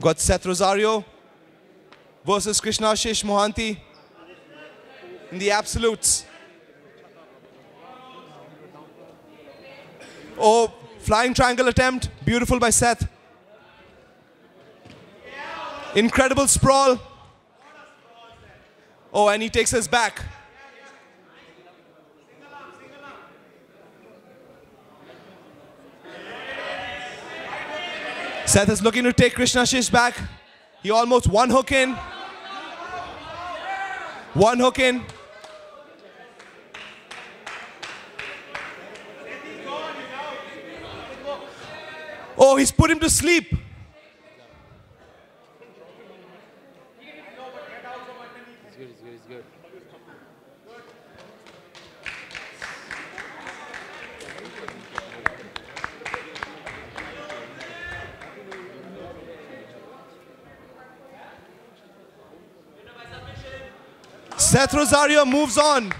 Got Seth Rosario versus Krishna Shesh Mohanty in the absolutes. Oh, flying triangle attempt. Beautiful by Seth. Incredible sprawl. Oh, and he takes his back. Seth is looking to take Krishna Shesh back. He almost one hook in. One hook in. Oh, he's put him to sleep. It's good, it's good, it's good. Seth Rosario moves on.